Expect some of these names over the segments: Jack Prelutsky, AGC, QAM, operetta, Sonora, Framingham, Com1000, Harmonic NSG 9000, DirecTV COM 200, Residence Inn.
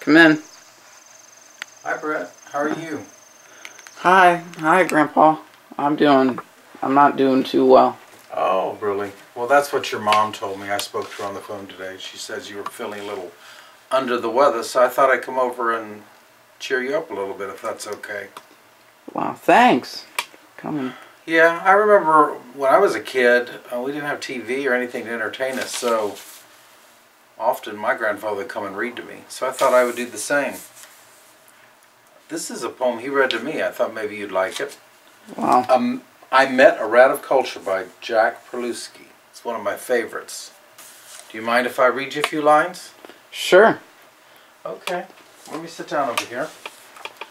Come in. Hi, Brett. How are you? Hi. Hi, Grandpa. I'm not doing too well. Oh, really? Well, that's what your mom told me. I spoke to her on the phone today. She says you were feeling a little under the weather, so I thought I'd come over and cheer you up a little bit, if that's okay. Well, thanks. Come in. Yeah, I remember when I was a kid, we didn't have TV or anything to entertain us, so often my grandfather would come and read to me, so I thought I would do the same. This is a poem he read to me. I thought maybe you'd like it. Wow. I Met a Rat of Culture by Jack Prelutsky. It's one of my favorites. Do you mind if I read you a few lines? Sure. Okay. Let me sit down over here.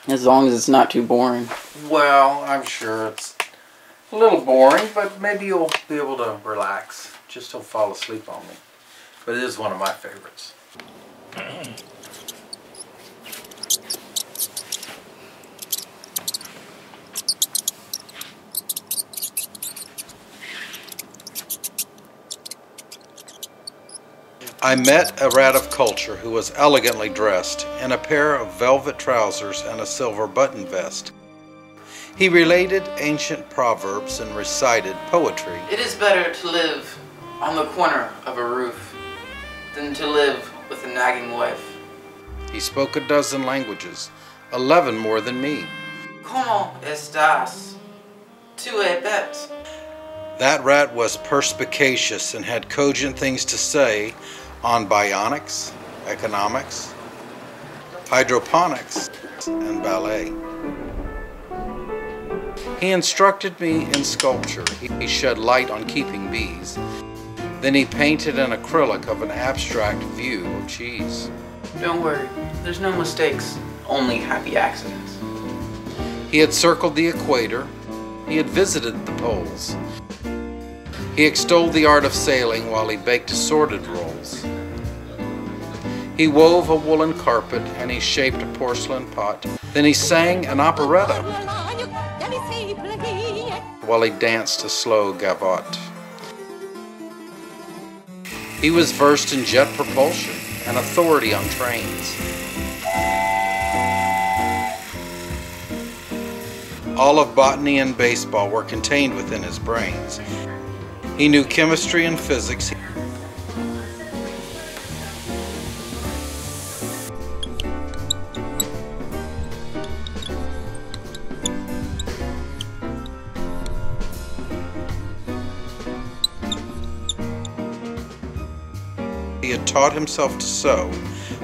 As long as it's not too boring. Well, I'm sure it's a little boring, but maybe you'll be able to relax. Just don't fall asleep on me. But it is one of my favorites. I met a rat of culture who was elegantly dressed in a pair of velvet trousers and a silver button vest. He related ancient proverbs and recited poetry. It is better to live on the corner of a roof than to live with a nagging wife. He spoke a dozen languages, 11 more than me. ¿Cómo estás? ¿Tú eres? That rat was perspicacious and had cogent things to say on bionics, economics, hydroponics, and ballet. He instructed me in sculpture. He shed light on keeping bees. Then he painted an acrylic of an abstract view of cheese. Don't worry, there's no mistakes, only happy accidents. He had circled the equator. He had visited the poles. He extolled the art of sailing while he baked assorted rolls. He wove a woolen carpet and he shaped a porcelain pot. Then he sang an operetta while he danced a slow gavotte. He was versed in jet propulsion and authority on trains. All of botany and baseball were contained within his brains. He knew chemistry and physics. He had taught himself to sew.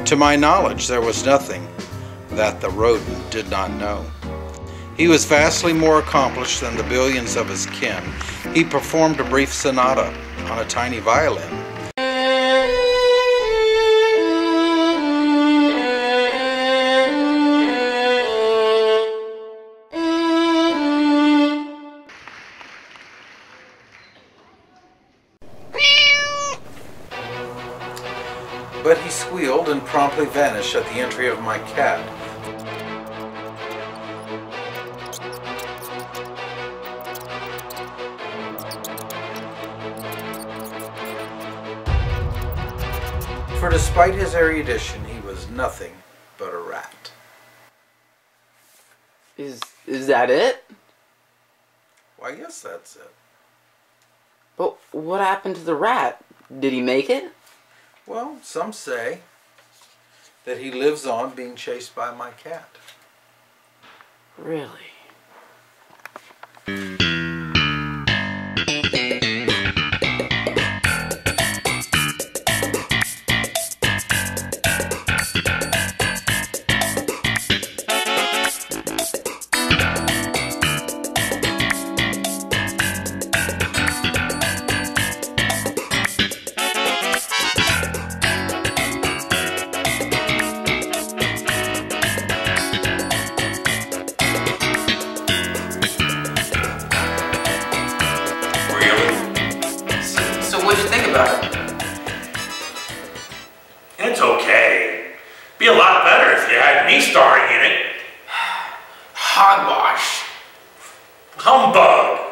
To my knowledge, there was nothing that the rodent did not know. He was vastly more accomplished than the billions of his kin. He performed a brief sonata on a tiny violin. But he squealed and promptly vanished at the entry of my cat. For despite his erudition, he was nothing but a rat. Is that it? Well, I guess that's it. But what happened to the rat? Did he make it? Well, some say that he lives on being chased by my cat. Really? It's okay. Be a lot better if you had me starring in it. Hogwash. Humbug.